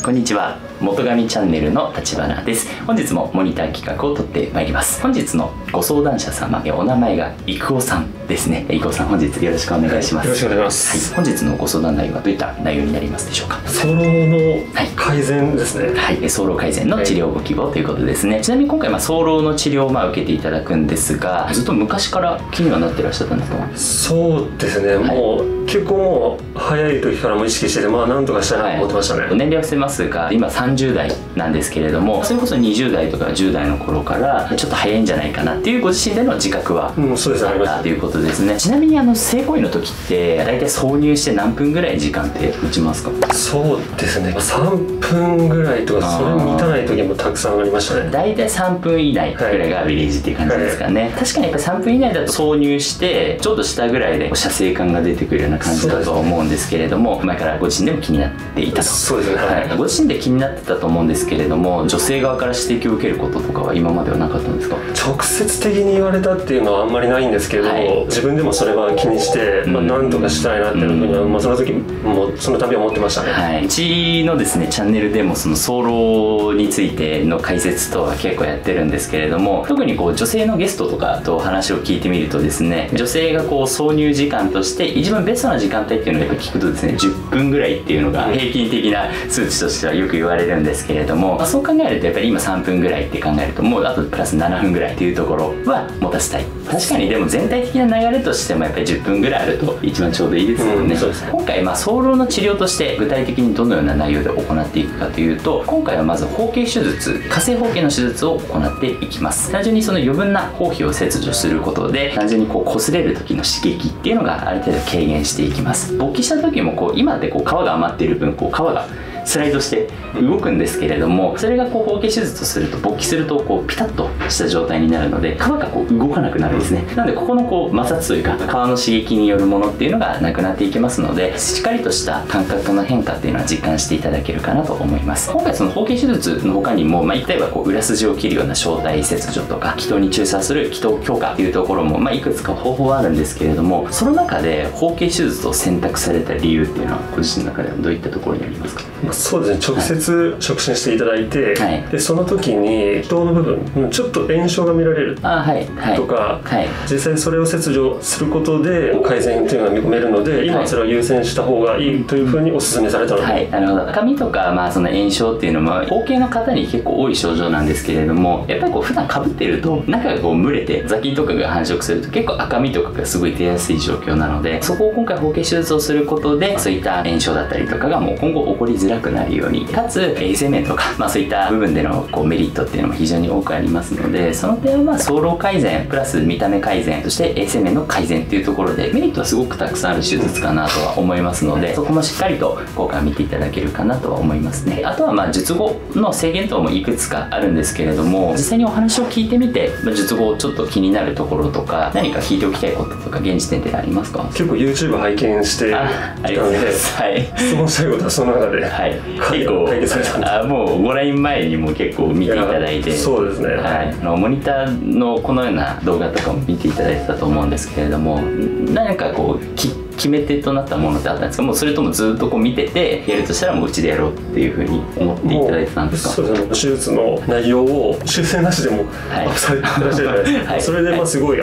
こんにちは、元神チャンネルの立花です。本日もモニター企画を撮ってまいります。本日のご相談者様、お名前がイクオさんですね。イクオさん、本日よろしくお願いします。よろしくお願いします。はい、本日のご相談内容はどういった内容になりますでしょうか。早漏の改善ですね。はい、早漏改善の治療をご希望ということですね。ちなみに今回早漏の治療を受けていただくんですが、ずっと昔から気にはなってらっしゃったんですか。そうですね。もう結構早い時からも意識してて、なんとかしたいなと思ってましたね。年齢は狭いますが、今30代なんですけれども、それこそ20代とか10代の頃からちょっと早いんじゃないかなっていうご自身での自覚はあったということですね。ちなみに性行為の時って大体挿入して何分ぐらい時間って持ちますか。そうですね、3分ぐらいとか、それ満たない時もたくさんありましたね。大体3分以内ぐらいがアベレージっていう感じですかね。確かにやっぱり3分以内だと挿入してちょっと下ぐらいで射精感が出てくるような感じだと思うんですけれども、前からご自身でも気になっていたと。そうですね、はい。ご自身で気になってたと思うんですけれども、女性側から指摘を受けることとかは今まではなかったんですか。直接的に言われたっていうのはあんまりないんですけど、はい、自分でもそれは気にして、なんとかしたいなっていうふうには、その時もその度は思ってましたね。はい、うちのですねチャンネルでもその早漏についての解説とは結構やってるんですけれども、特に女性のゲストとかと話を聞いてみるとですね、女性が挿入時間として一番ベストな時間帯っていうのをやっぱ聞くとですね、10分ぐらいっていうのが平均的な数値としてはよく言われるんですけれども、そう考えるとやっぱり今3分ぐらいって考えると、もうあとプラス7分ぐらいっていうところは持たせたい。確かにでも全体的な流れとしてもやっぱり10分ぐらいあると一番ちょうどいいですよね。今回早漏の治療として具体的にどのような内容で行っていくかというと、今回はまず包茎手術、下性包茎の手術を行っていきます。単純にその余分な包皮を切除することで、単純に擦れる時の刺激っていうのがある程度軽減していきます。勃起した時も今って皮が余っている分、皮がスライドして動くんですけれども、それが包茎手術をすると、勃起するとピタッとした状態になるので、皮が動かなくなるんですね。なのでここの摩擦というか、皮の刺激によるものっていうのがなくなっていきますので、しっかりとした感覚の変化っていうのは実感していただけるかなと思います。今回その包茎手術の他にも、例えば裏筋を切るような小体切除とか、気道に注射する気道強化っていうところも、いくつか方法はあるんですけれども、その中で包茎手術を選択された理由っていうのはご自身の中ではどういったところにありますか。そうですね、直接触診していただいて、はい、でその時に気道の部分ちょっと炎症が見られるとか、実際それを切除することで改善というのが見込めるので、今それを優先した方がいいというふうにお勧めされたので、はい、なるほど。赤みとか、その炎症っていうのは包茎の方に結構多い症状なんですけれども、やっぱり普段かぶってると中が蒸れて雑菌とかが繁殖すると結構赤みとかがすごい出やすい状況なので、そこを今回包茎手術をすることで、そういった炎症だったりとかがもう今後起こりづらくなるように、かつ衛生面とか、そういった部分でのメリットっていうのも非常に多くありますので、その点は早漏改善プラス見た目改善、そして衛生面の改善っていうところでメリットはすごくたくさんある手術かなとは思いますので、そこもしっかりと効果を見ていただけるかなとは思いますね。あとは術後の制限等もいくつかあるんですけれども、実際にお話を聞いてみて、術後ちょっと気になるところとか、何か聞いておきたいこととか現時点でありますか。結構 YouTube 拝見して、ありがとうございます。質問したいことはその中で、はい、結構もうご覧前にも結構見ていただいて、そうですね、はい、モニターのこのような動画とかも見ていただいてたと思うんですけれども、何か決め手となったものってあったんですか。もうそれともずっと見てて、やるとしたらもううちでやろうっていうふうに思っていただいてたんですか。そうですね、手術の内容を修正なしでもアップされてらっしゃるじゃないですか。それですごい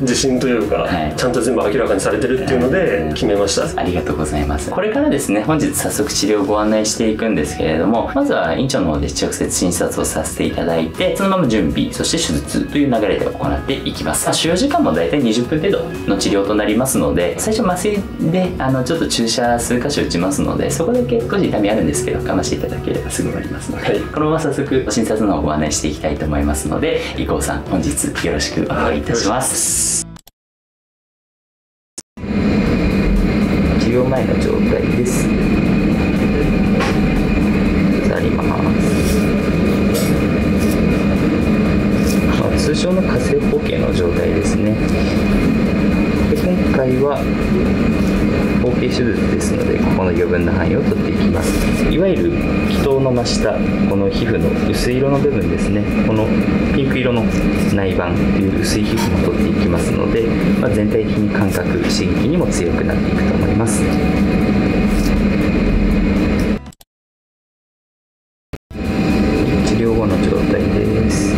自信というか、ちゃんと全部明らかにされてるっていうので決めました。ありがとうございます。これからですね、本日早速治療をご案内していくんですけれども、まずは院長の方で直接診察をさせていただいて、そのまま準備、そして手術という流れで行っていきます。使用時間も大体20分程度の治療となりますので、最初麻酔でちょっと注射数箇所打ちますので、そこだけ少し痛みあるんですけど我慢していただければすぐ終わりますので、はい、このまま早速診察の方をご案内していきたいと思いますので、イクオさん、本日よろしくお願いいたします。治療前の状態です。あります。通常の下性包茎の状態ですね。今回は包茎手術ですので、ここの余分な範囲を取っていきます。いわゆる気道の真下、この皮膚の薄い色の部分ですね、このピンク色の内板という薄い皮膚も取っていきますので、全体的に感覚刺激にも強くなっていくと思います。この状態です。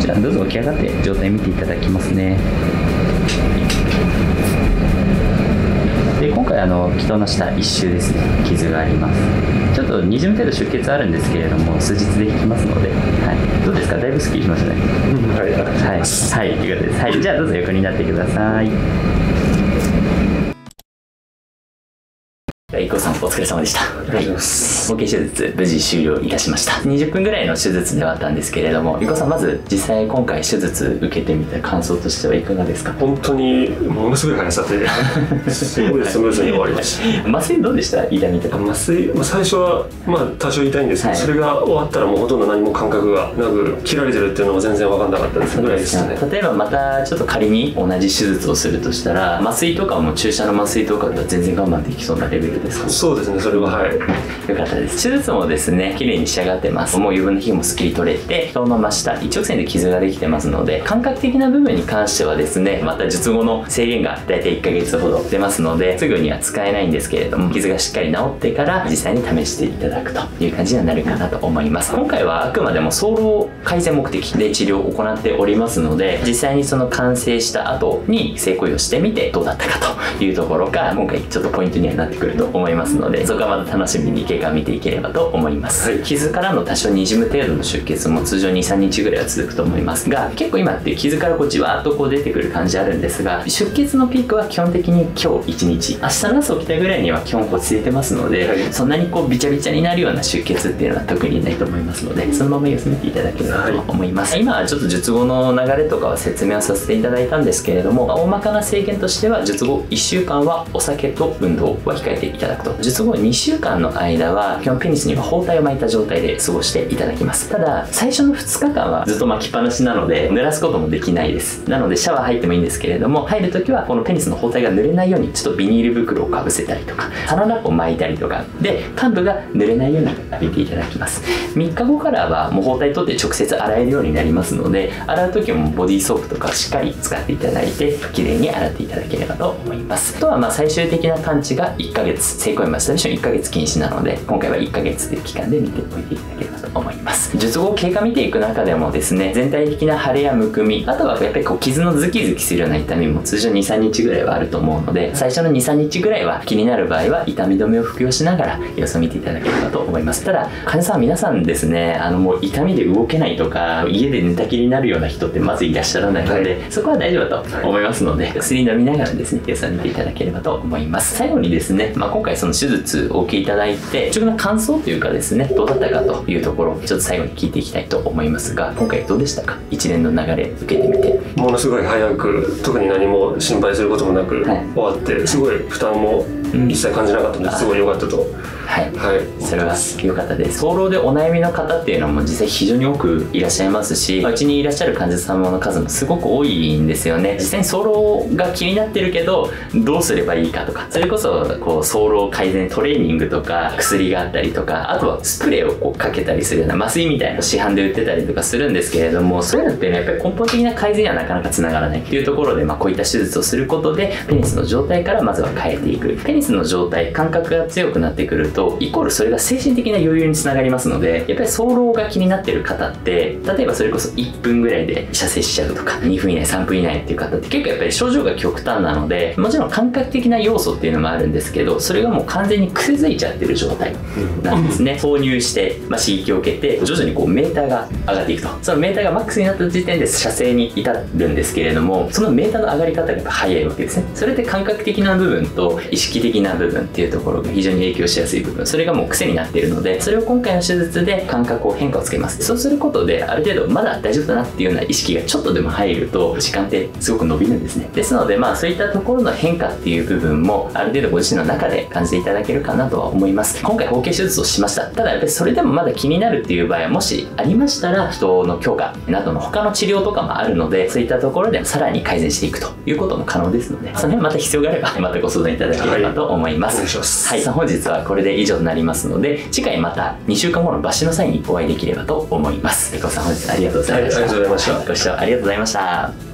じゃあどうぞ起き上がって状態見ていただきますね。で今回気筒の下1周ですね、傷があります。ちょっと20程度出血あるんですけれども数日で引きますので、はい、どうですか、だいぶスッキリしましたね。はい、はい、よかったです。はい、じゃあどうぞ横になってください。IKKOさんお疲れ様でした。はい、OK 手術無事終了いたしました。20分ぐらいの手術ではあったんですけれども、IKKOさんまず実際今回手術受けてみた感想としてはいかがですか？本当にものすごい話だってすごいスムーズに終わりました。麻酔どうでした？痛みとか。麻酔最初はまあ多少痛いんですけど、はい、それが終わったらもうほとんど何も感覚がなく切られてるっていうのも全然分かんなかったですぐらいでしたね。例えばまたちょっと仮に同じ手術をするとしたら麻酔とかも注射の麻酔とかでは全然我慢できそうなレベルです。そうですね、それははいよかったです。手術もですね綺麗に仕上がってます。もう余分な皮膚もすっきり取れて、顔の真下一直線で傷ができてますので、感覚的な部分に関してはですねまた術後の制限が大体1ヶ月ほど出ますのですぐには使えないんですけれども、傷がしっかり治ってから実際に試していただくという感じになるかなと思います。今回はあくまでも早漏改善目的で治療を行っておりますので、実際にその完成した後に性行為をしてみてどうだったかというところが今回ちょっとポイントにはなってくると思いますので、そこはまた楽しみに経過を見ていければと思います。はい、傷からの多少滲む程度の出血も通常 2,3 日ぐらいは続くと思いますが、結構今って傷からこうじわーっとこう出てくる感じあるんですが、出血のピークは基本的に今日1日、明日の朝起きたぐらいには基本落ち着いてますので、はい、そんなにこうびちゃびちゃになるような出血っていうのは特にないと思いますので、そのまま休めていただければと思います。はい、今はちょっと術後の流れとかは説明をさせていただいたんですけれども、大まかな制限としては術後1週間はお酒と運動は控えていただくと、術後2週間の間は基本ペニスには包帯を巻いた状態で過ごしていただきます。ただ最初の2日間はずっと巻きっぱなしなので濡らすこともできないです。なのでシャワー入ってもいいんですけれども、入るときはこのペニスの包帯が濡れないようにちょっとビニール袋をかぶせたりとかサランラップを巻いたりとかで、患部が濡れないように浴びていただきます。3日後からはもう包帯取って直接洗えるようになりますので、洗うときもボディーソープとかしっかり使っていただいてきれいに洗っていただければと思います。あとはまあ最終的な完治が1ヶ月、性行為マスターベーション1ヶ月禁止なので、今回は1ヶ月という期間で見ておいていただければと思います。術後経過見ていく中でもですね、全体的な腫れやむくみ、あとはやっぱりこう傷のズキズキするような痛みも通常 2,3 日ぐらいはあると思うので、最初の 2,3 日ぐらいは気になる場合は痛み止めを服用しながら様子を見ていただければと思います。ただ患者さんは皆さんですね、もう痛みで動けないとか家で寝たきりになるような人ってまずいらっしゃらないので、はい、そこは大丈夫だと思いますので、薬飲みながらですね様子を見ていただければと思います。最後にですね、今回その手術をお聞きいただいて自分の感想というかですね、どうだったかというところをちょっと最後に聞いていきたいと思いますが、今回どうでしたか？一連の流れ受けてみて。ものすごい早く特に何も心配することもなく終わって、はい、すごい負担も一切感じなかったので、すごい良かったと。はい、はい、それは良かったです。早漏でお悩みの方っていうのも実際非常に多くいらっしゃいますし、うちにいらっしゃる患者様の数もすごく多いんですよね。実際に早漏が気になってるけどどうすればいいかとか、それこそこう早漏改善トレーニングとか薬があったりとか、あとはスプレーをこうかけたりするような麻酔みたいな市販で売ってたりとかするんですけれども、そういうのってねやっぱり根本的な改善にはなかなかつながらないっていうところで、こういった手術をすることでペニスの状態からまずは変えていく。ペニスの状態、感覚が強くなってくるとイコールそれが精神的な余裕につながりますので、やっぱり早漏が気になってる方って例えばそれこそ1分ぐらいで射精しちゃうとか2分以内3分以内っていう方って結構やっぱり症状が極端なので、もちろん感覚的な要素っていうのもあるんですけど、それがもう完全に癖づいちゃってる状態なんですね。投入して、刺激を受けて徐々にこうメーターが上がっていくと、そのメーターがマックスになった時点で射精に至るんですけれども、そのメーターの上がり方がやっぱ早いわけですね。それで感覚的な部分と意識的な部分っていうところが非常に影響しやすい部分、それがもう癖になっているので、それを今回の手術で感覚を変化をつけます。そうすることである程度まだ大丈夫だなっていうような意識がちょっとでも入ると時間ってすごく伸びるんですね。ですのでそういったところの変化っていう部分もある程度ご自身の中で感じていただけるかなとは思います。今回包茎手術をしました。ただやっぱりそれでもまだ気になるっていう場合はもしありましたら、人の強化などの他の治療とかもあるので、そういったところでさらに改善していくということも可能ですので、その辺また必要があればまたご相談いただければと思います。はい、本日はこれで以上になりますので、次回また2週間後の抜歯の際にお会いできればと思います。IKKOさん本日ありがとうございました。ご視聴ありがとうございました。